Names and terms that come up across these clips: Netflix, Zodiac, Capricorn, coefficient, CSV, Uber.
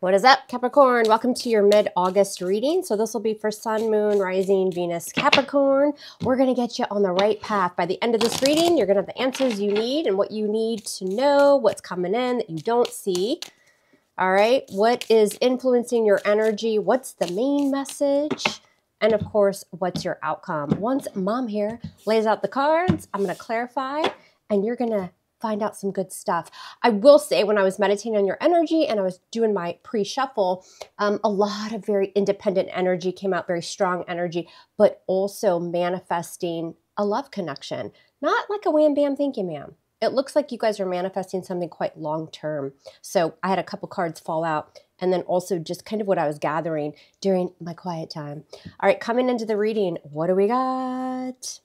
What is up, Capricorn? Welcome to your mid-August reading. So this will be for Sun, Moon, Rising, Venus, Capricorn. We're going to get you on the right path. By the end of this reading, you're going to have the answers you need and what you need to know, what's coming in that you don't see. All right, what is influencing your energy? What's the main message? And of course, what's your outcome? Once Mom here lays out the cards, I'm going to clarify and you're going to find out some good stuff. I will say, when I was meditating on your energy and I was doing my pre-shuffle, a lot of very independent energy came out, very strong energy, but also manifesting a love connection. Not like a wham bam, thank you ma'am. It looks like you guys are manifesting something quite long-term. So I had a couple cards fall out, and then also just kind of what I was gathering during my quiet time. All right, coming into the reading, what do we got?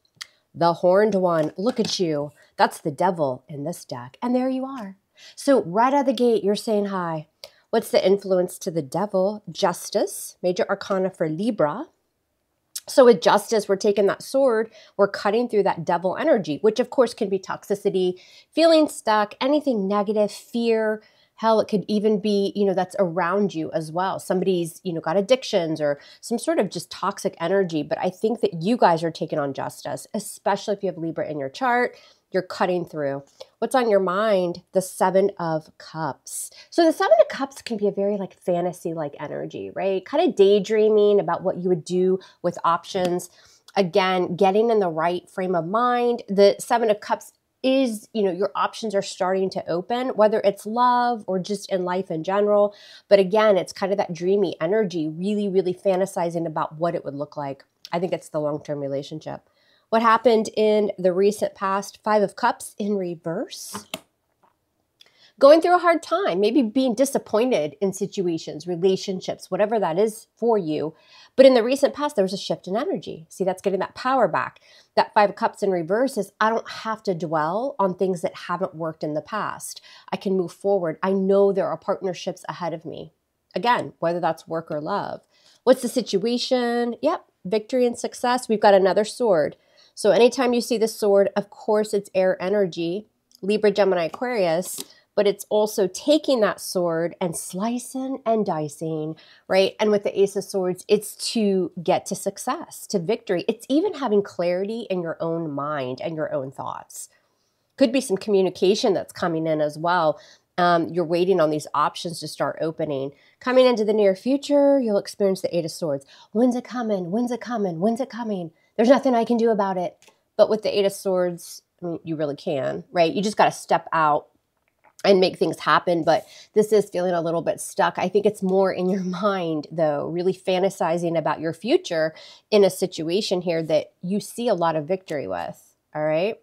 The Horned One. Look at you. That's the devil in this deck. And there you are. So right out of the gate, you're saying hi. What's the influence to the devil? Justice, major arcana for Libra. So with justice, we're taking that sword, we're cutting through that devil energy, which of course can be toxicity, feeling stuck, anything negative, fear. Hell, it could even be, you know, that's around you as well. Somebody's, you know, got addictions or some sort of just toxic energy. But I think that you guys are taking on justice, especially if you have Libra in your chart. You're cutting through. What's on your mind? The Seven of Cups. So the Seven of Cups can be a very like fantasy-like energy, right? Kind of daydreaming about what you would do with options. Again, getting in the right frame of mind. The Seven of Cups is, you know, your options are starting to open, whether it's love or just in life in general. But again, it's kind of that dreamy energy, really, really fantasizing about what it would look like. I think it's the long-term relationship. What happened in the recent past? Five of Cups in reverse. Going through a hard time, maybe being disappointed in situations, relationships, whatever that is for you. But in the recent past, there was a shift in energy. See, that's getting that power back. That Five of Cups in reverse is I don't have to dwell on things that haven't worked in the past. I can move forward. I know there are partnerships ahead of me. Again, whether that's work or love. What's the situation? Yep, victory and success. We've got another sword. So anytime you see the sword, of course, it's air energy, Libra, Gemini, Aquarius. But it's also taking that sword and slicing and dicing, right? And with the Ace of Swords, it's to get to success, to victory. It's even having clarity in your own mind and your own thoughts. Could be some communication that's coming in as well. You're waiting on these options to start opening. Coming into the near future, you'll experience the Eight of Swords. When's it coming? When's it coming? When's it coming? There's nothing I can do about it. But with the Eight of Swords, I mean, you really can, right? You just got to step out and make things happen, but this is feeling a little bit stuck. I think it's more in your mind, though, really fantasizing about your future in a situation here that you see a lot of victory with, all right?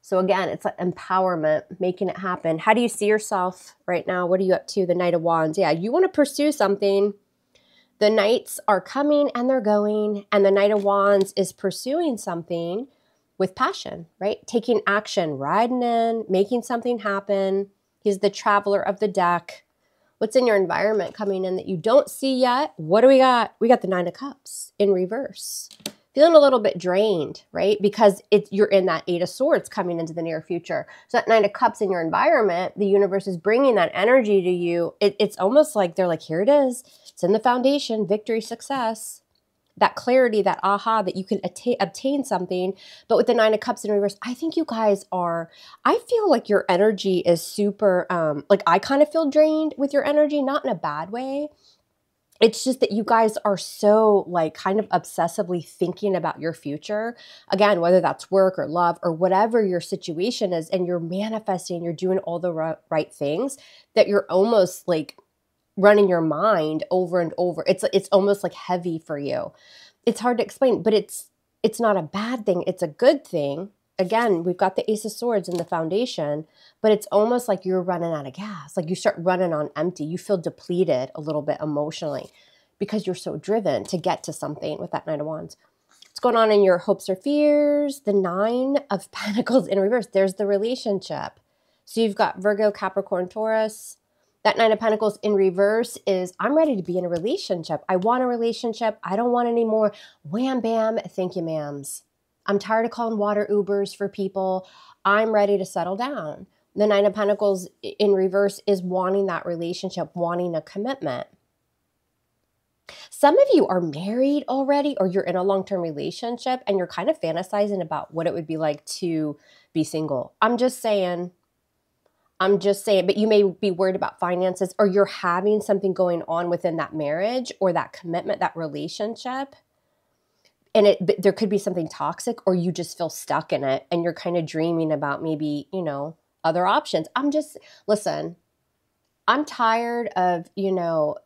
So again, it's like empowerment, making it happen. How do you see yourself right now? What are you up to? The Knight of Wands. Yeah, you want to pursue something. The Knights are coming and they're going, and the Knight of Wands is pursuing something with passion, right? Taking action, riding in, making something happen. He's the traveler of the deck. What's in your environment coming in that you don't see yet? What do we got? We got the Nine of Cups in reverse. Feeling a little bit drained, right? Because you're in that Eight of Swords coming into the near future. So that Nine of Cups in your environment, the universe is bringing that energy to you. It's almost like they're like, here it is. It's in the foundation, victory, success. That clarity, that aha, that you can obtain something. But with the Nine of Cups in reverse, I think you guys are, I feel like your energy is super, like I kind of feel drained with your energy, not in a bad way. It's just that you guys are so like kind of obsessively thinking about your future. Again, whether that's work or love or whatever your situation is, and you're manifesting, you're doing all the right things, that you're almost like running your mind over and over. It's almost like heavy for you. It's hard to explain, but it's not a bad thing. It's a good thing. Again, we've got the Ace of Swords in the foundation, but it's almost like you're running out of gas. Like you start running on empty. You feel depleted a little bit emotionally because you're so driven to get to something with that Nine of Wands. What's going on in your hopes or fears? The Nine of Pentacles in reverse. There's the relationship. So you've got Virgo, Capricorn, Taurus. That Nine of Pentacles in reverse is I'm ready to be in a relationship. I want a relationship. I don't want any more wham, bam, thank you, ma'ams. I'm tired of calling water Ubers for people. I'm ready to settle down. The Nine of Pentacles in reverse is wanting that relationship, wanting a commitment. Some of you are married already, or you're in a long-term relationship and you're kind of fantasizing about what it would be like to be single. I'm just saying, but you may be worried about finances, or you're having something going on within that marriage or that commitment, that relationship. And there could be something toxic, or you just feel stuck in it and you're kind of dreaming about maybe, you know, other options. Listen, I'm tired of, you know,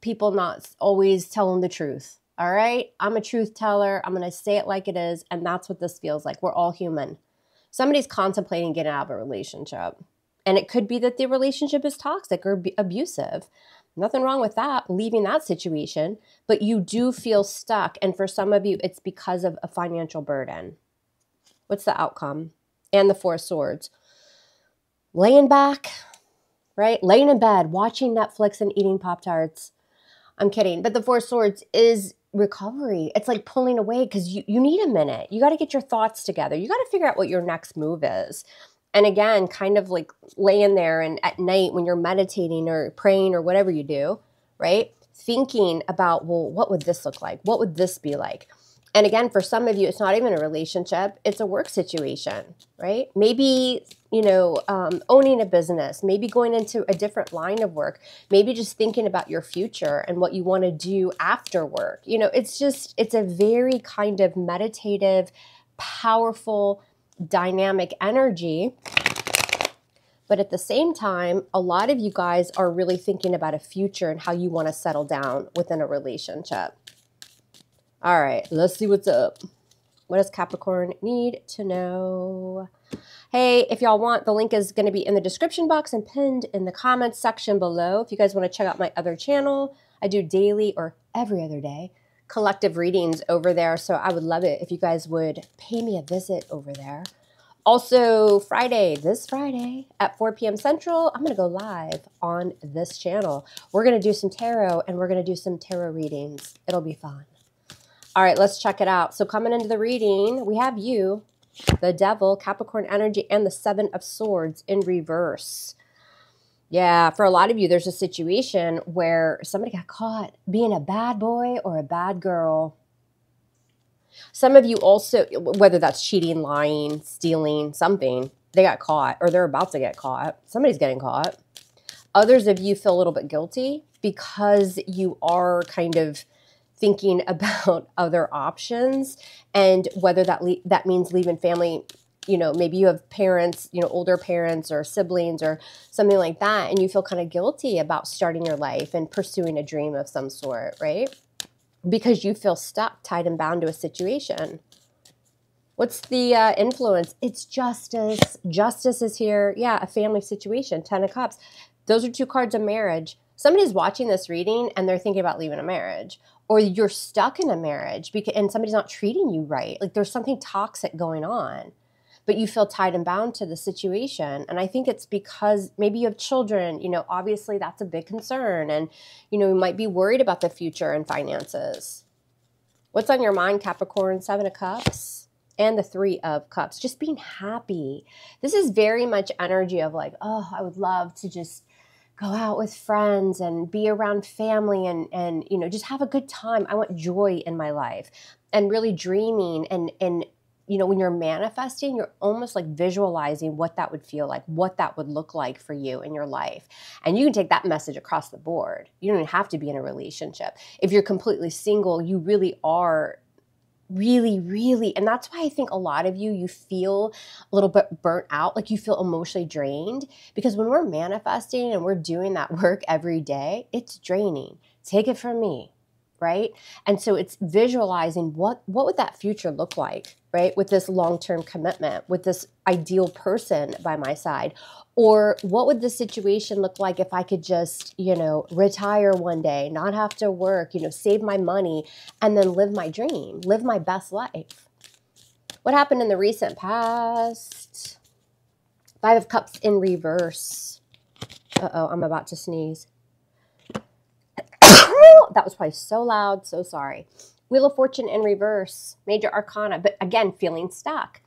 people not always telling the truth. All right. I'm a truth teller. I'm going to say it like it is. And that's what this feels like. We're all human. Somebody's contemplating getting out of a relationship. And it could be that the relationship is toxic or abusive. Nothing wrong with that, leaving that situation, but you do feel stuck. And for some of you, it's because of a financial burden. What's the outcome? And the Four of Swords. Laying back, right? Laying in bed, watching Netflix and eating Pop-Tarts. I'm kidding. But the Four of Swords is recovery. It's like pulling away because you need a minute. You got to get your thoughts together. You got to figure out what your next move is. And again, kind of like laying there and at night when you're meditating or praying or whatever you do, right? Thinking about, well, what would this look like? What would this be like? And again, for some of you, it's not even a relationship. It's a work situation, right? Maybe, you know, owning a business, maybe going into a different line of work, maybe just thinking about your future and what you want to do after work. You know, it's a very kind of meditative, powerful dynamic energy, but at the same time, a lot of you guys are really thinking about a future and how you want to settle down within a relationship. All right, let's see what's up. What does Capricorn need to know? Hey, if y'all want, the link is going to be in the description box and pinned in the comments section below. If you guys want to check out my other channel, I do daily or every other day collective readings over there. So I would love it if you guys would pay me a visit over there. Also, this Friday at 4 p.m. Central, I'm going to go live on this channel. We're going to do some tarot and we're going to do some tarot readings. It'll be fun. All right, let's check it out. So coming into the reading, we have you, the Devil, Capricorn energy, and the Seven of Swords in reverse. Yeah, for a lot of you, there's a situation where somebody got caught being a bad boy or a bad girl. Some of you also, whether that's cheating, lying, stealing, something, they got caught or they're about to get caught. Somebody's getting caught. Others of you feel a little bit guilty because you are kind of thinking about other options and whether that means leaving family. You know, maybe you have parents, you know, older parents or siblings or something like that, and you feel kind of guilty about starting your life and pursuing a dream of some sort, right? Because you feel stuck, tied and bound to a situation. What's the influence? It's justice. Justice is here. Yeah, a family situation, 10 of Cups. Those are two cards of marriage. Somebody's watching this reading and they're thinking about leaving a marriage. Or you're stuck in a marriage because, and somebody's not treating you right. Like there's something toxic going on. But you feel tied and bound to the situation. And I think it's because maybe you have children, you know, obviously that's a big concern. And, you know, you might be worried about the future and finances. What's on your mind, Capricorn? Seven of Cups and the Three of Cups. Just being happy. This is very much energy of like, oh, I would love to just go out with friends and be around family and you know, just have a good time. I want joy in my life. And really dreaming and you know, when you're manifesting, you're almost like visualizing what that would feel like, what that would look like for you in your life. And you can take that message across the board. You don't even have to be in a relationship. If you're completely single, you really are really, and that's why I think a lot of you feel a little bit burnt out, like you feel emotionally drained, because when we're manifesting and we're doing that work every day, it's draining. Take it from me. Right? And so it's visualizing what would that future look like, right? With this long-term commitment, with this ideal person by my side, or what would the situation look like if I could just, you know, retire one day, not have to work, you know, save my money and then live my dream, live my best life. What happened in the recent past? Five of Cups in reverse. Uh-oh, I'm about to sneeze. That was probably so loud. So sorry. Wheel of Fortune in reverse, major arcana, but again, feeling stuck.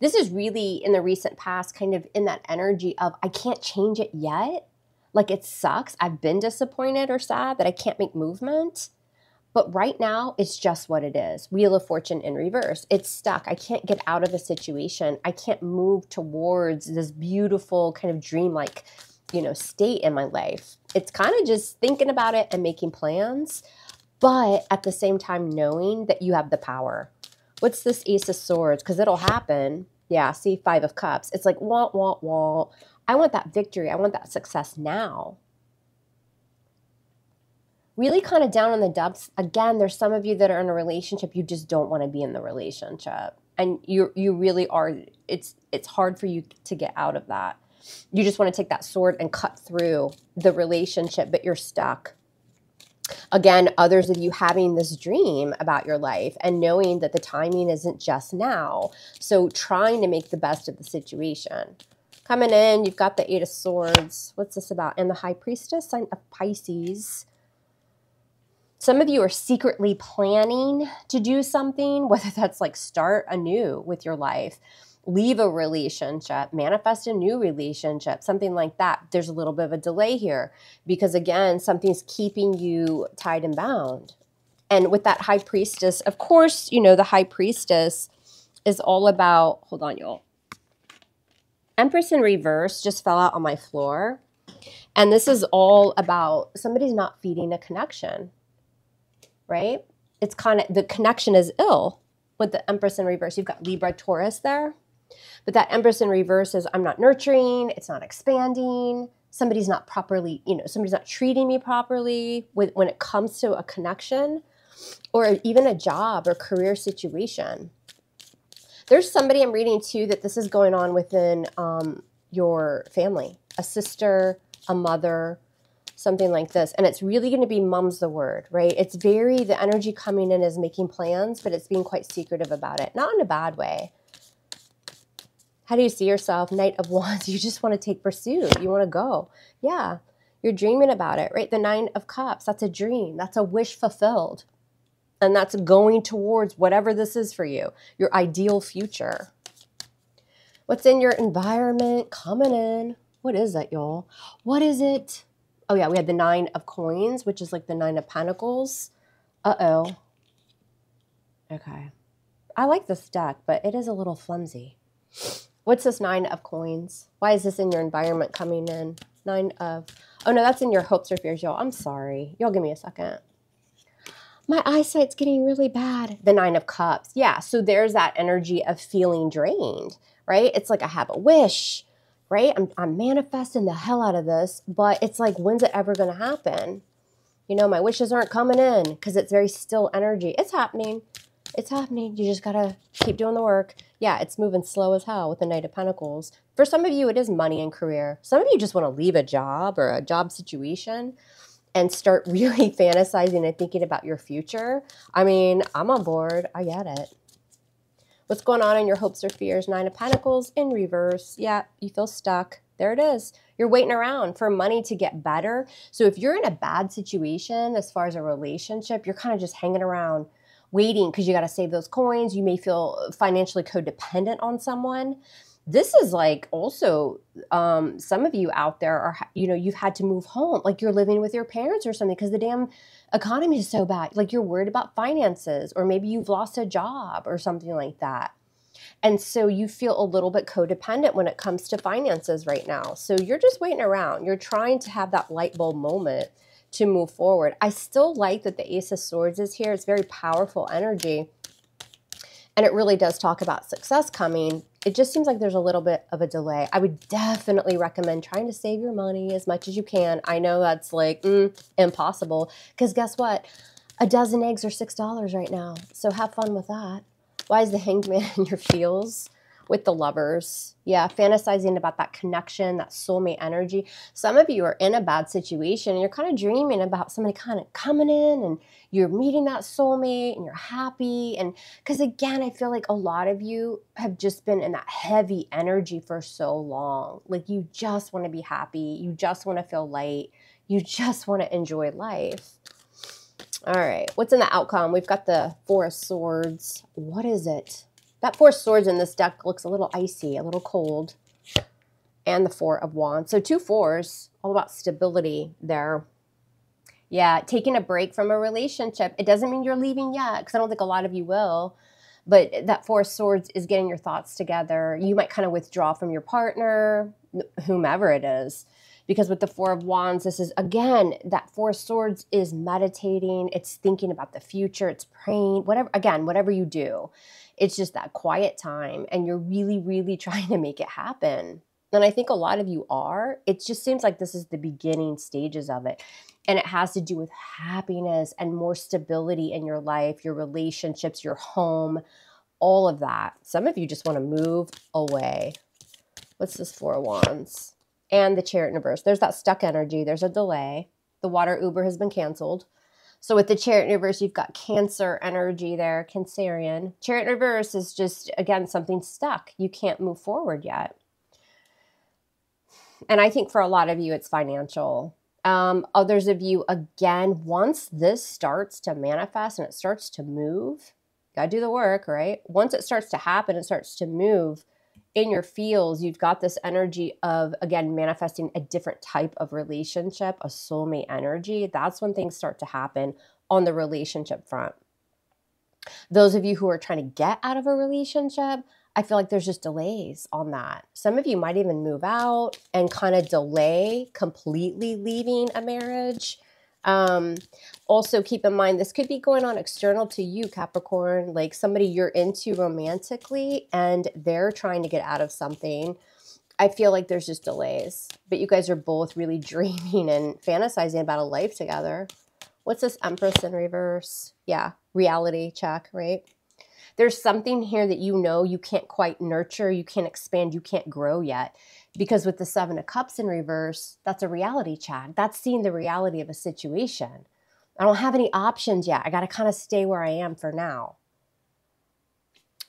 This is really in the recent past kind of in that energy of I can't change it yet. Like it sucks. I've been disappointed or sad that I can't make movement. But right now, it's just what it is. Wheel of Fortune in reverse. It's stuck. I can't get out of a situation. I can't move towards this beautiful kind of dreamlike, you know, state in my life. It's kind of just thinking about it and making plans, but at the same time knowing that you have the power. What's this Ace of Swords? Because it'll happen. Yeah, see, Five of Cups. It's like, wah, wah, wah. I want that victory. I want that success now. Really kind of down in the depths. Again, there's some of you that are in a relationship. You just don't want to be in the relationship. And you really are. It's hard for you to get out of that. You just want to take that sword and cut through the relationship, but you're stuck. Again, others of you having this dream about your life and knowing that the timing isn't just now. So trying to make the best of the situation. Coming in, you've got the Eight of Swords. What's this about? And the High Priestess, sign of Pisces. Some of you are secretly planning to do something, whether that's like start anew with your life, leave a relationship, manifest a new relationship, something like that. There's a little bit of a delay here because, again, something's keeping you tied and bound. And with that High Priestess, of course, you know, the High Priestess is all about, hold on, y'all. Empress in reverse just fell out on my floor. And this is all about somebody's not feeding a connection. Right? It's kind of, the connection is ill with the Empress in reverse. You've got Libra, Taurus there. But that Empress in reverse is I'm not nurturing. It's not expanding. Somebody's not properly, you know, somebody's not treating me properly when it comes to a connection or even a job or career situation. There's somebody I'm reading too that this is going on within your family, a sister, a mother, something like this. And it's really going to be mum's the word, right? It's very, the energy coming in is making plans, but it's being quite secretive about it. Not in a bad way. How do you see yourself? Knight of Wands. You just want to take pursuit. You want to go. Yeah. You're dreaming about it, right? The Nine of Cups. That's a dream. That's a wish fulfilled. And that's going towards whatever this is for you, your ideal future. What's in your environment? Coming in. What is that, y'all? What is it? Oh, yeah, we had the Nine of Coins, which is like the Nine of Pentacles. Uh-oh. Okay. I like this deck, but it is a little flimsy. What's this Nine of Coins? Why is this in your environment coming in? Nine of... Oh, no, that's in your hopes or fears, y'all. I'm sorry. Y'all give me a second. My eyesight's getting really bad. The Nine of Cups. Yeah, so there's that energy of feeling drained, right? It's like I have a wish. Right? I'm manifesting the hell out of this, but it's like, when's it ever going to happen? You know, my wishes aren't coming in because it's very still energy. It's happening. It's happening. You just got to keep doing the work. Yeah, it's moving slow as hell with the Knight of Pentacles. For some of you, it is money and career. Some of you just want to leave a job or a job situation and start really fantasizing and thinking about your future. I mean, I'm on board. I get it. What's going on in your hopes or fears? Nine of Pentacles in reverse. Yeah, you feel stuck. There it is. You're waiting around for money to get better. So if you're in a bad situation as far as a relationship, you're kind of just hanging around waiting because you got to save those coins. You may feel financially codependent on someone. This is like also some of you out there are, you know, you've had to move home. Like you're living with your parents or something because the damn economy is so bad. Like you're worried about finances or maybe you've lost a job or something like that. And so you feel a little bit codependent when it comes to finances right now. So you're just waiting around. You're trying to have that light bulb moment to move forward. I still like that the Ace of Swords is here. It's very powerful energy. And it really does talk about success coming. It just seems like there's a little bit of a delay. I would definitely recommend trying to save your money as much as you can. I know that's like impossible because guess what? A dozen eggs are $6 right now. So have fun with that. Why is the Hanged Man in your feels with the Lovers? Yeah, fantasizing about that connection, that soulmate energy. Some of you are in a bad situation and you're kind of dreaming about somebody kind of coming in and you're meeting that soulmate and you're happy. And because again, I feel like a lot of you have just been in that heavy energy for so long. Like you just want to be happy. You just want to feel light. You just want to enjoy life. All right, what's in the outcome? We've got the Four of Swords. What is it? That Four of Swords in this deck looks a little icy, a little cold. And the Four of Wands. So 2 fours, all about stability there. Yeah, taking a break from a relationship. It doesn't mean you're leaving yet, because I don't think a lot of you will. But that Four of Swords is getting your thoughts together. You might kind of withdraw from your partner, whomever it is. Because with the Four of Wands, this is, again, that Four of Swords is meditating. It's thinking about the future. It's praying. Whatever, again, whatever you do, it's just that quiet time. And you're really, really trying to make it happen. And I think a lot of you are. It just seems like this is the beginning stages of it. And it has to do with happiness and more stability in your life, your relationships, your home, all of that. Some of you just want to move away. What's this Four of Wands? And the Chariot in reverse. There's that stuck energy. There's a delay. The water Uber has been canceled. So with the Chariot in reverse, you've got Cancer energy there, Cancerian. Chariot in reverse is just, again, something stuck. You can't move forward yet. And I think for a lot of you, it's financial. Others of you, again, once this starts to manifest and it starts to move, you gotta do the work, right? Once it starts to happen, it starts to move in your fields, you've got this energy of, again, manifesting a different type of relationship, a soulmate energy. That's when things start to happen on the relationship front. Those of you who are trying to get out of a relationship, I feel like there's just delays on that. Some of you might even move out and kind of delay completely leaving a marriage. Also keep in mind, this could be going on external to you, Capricorn, like somebody you're into romantically and they're trying to get out of something. I feel like there's just delays, but you guys are both really dreaming and fantasizing about a life together. What's this Empress in reverse? Yeah, reality check, right? There's something here that you know you can't quite nurture, you can't expand, you can't grow yet. Because with the Seven of Cups in reverse, that's a reality check. That's seeing the reality of a situation. I don't have any options yet. I got to kind of stay where I am for now.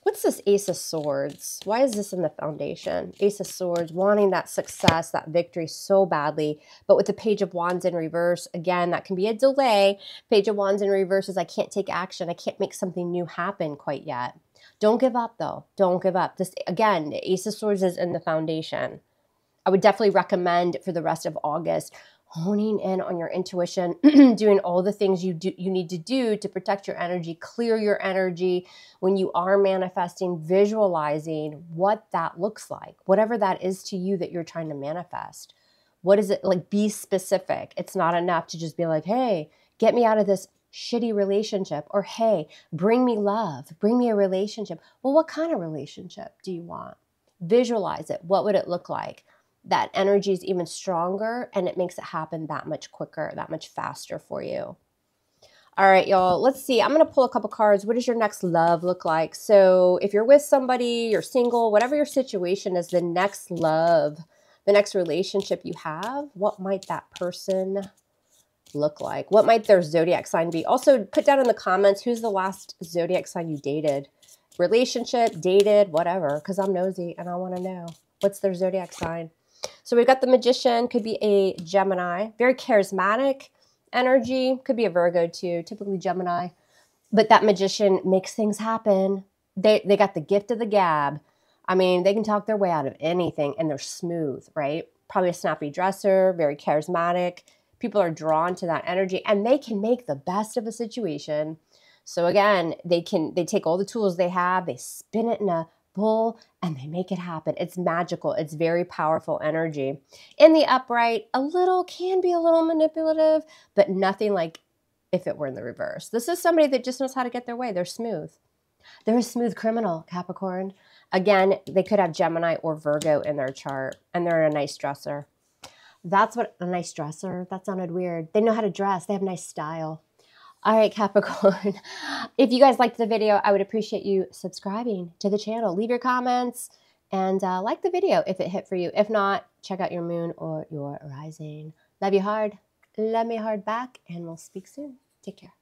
What's this Ace of Swords? Why is this in the foundation? Ace of Swords, wanting that success, that victory so badly. But with the Page of Wands in reverse, again, that can be a delay. Page of Wands in reverse is I can't take action. I can't make something new happen quite yet. Don't give up, though. Don't give up. This, again, Ace of Swords is in the foundation. I would definitely recommend for the rest of August honing in on your intuition, doing all the things you need to do to protect your energy, clear your energy. When you are manifesting, visualizing what that looks like, whatever that is to you that you're trying to manifest. What is it like? Be specific. It's not enough to just be like, hey, get me out of this shitty relationship, or hey, bring me love, bring me a relationship. Well, what kind of relationship do you want? Visualize it. What would it look like? That energy is even stronger and it makes it happen that much quicker, that much faster for you. All right, y'all, let's see. I'm gonna pull a couple cards. What does your next love look like? So if you're with somebody, you're single, whatever your situation is, the next love, the next relationship you have, what might that person look like? What might their zodiac sign be? Also put down in the comments, who's the last zodiac sign you dated? Relationship, dated, whatever, because I'm nosy and I wanna know what's their zodiac sign. So we've got the Magician, could be a Gemini, very charismatic energy, could be a Virgo too, typically Gemini. But that Magician makes things happen. They got the gift of the gab. I mean, they can talk their way out of anything and they're smooth, right? Probably a snappy dresser, very charismatic. People are drawn to that energy and they can make the best of a situation. So again, they take all the tools they have, they spin it in a pull and they make it happen. It's magical. It's very powerful energy. In the upright, can be a little manipulative, but nothing like if it were in the reverse. This is somebody that just knows how to get their way. They're smooth. They're a smooth criminal, Capricorn. Again, they could have Gemini or Virgo in their chart and they're a nice dresser. That's what a nice dresser. That sounded weird. They know how to dress. They have nice style. All right, Capricorn, if you guys liked the video, I would appreciate you subscribing to the channel. Leave your comments and like the video if it hit for you. If not, check out your moon or your rising. Love you hard. Love me hard back, and we'll speak soon. Take care.